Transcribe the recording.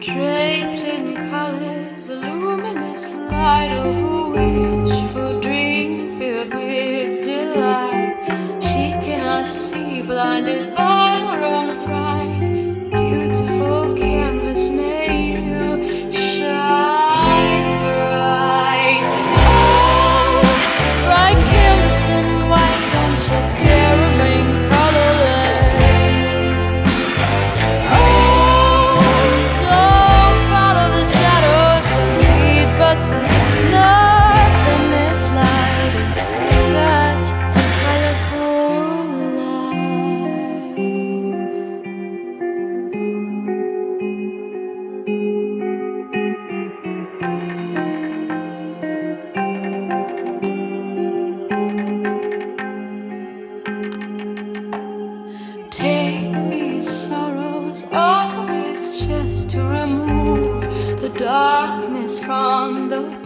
draped in colors, a luminous light of a wishful dream filled with delight. She cannot see, blinded by her own pride. Beautiful canvas, may you shine bright. Oh, bright canvas, and why don't you dare remain colorless? Off of his chest to remove the darkness from the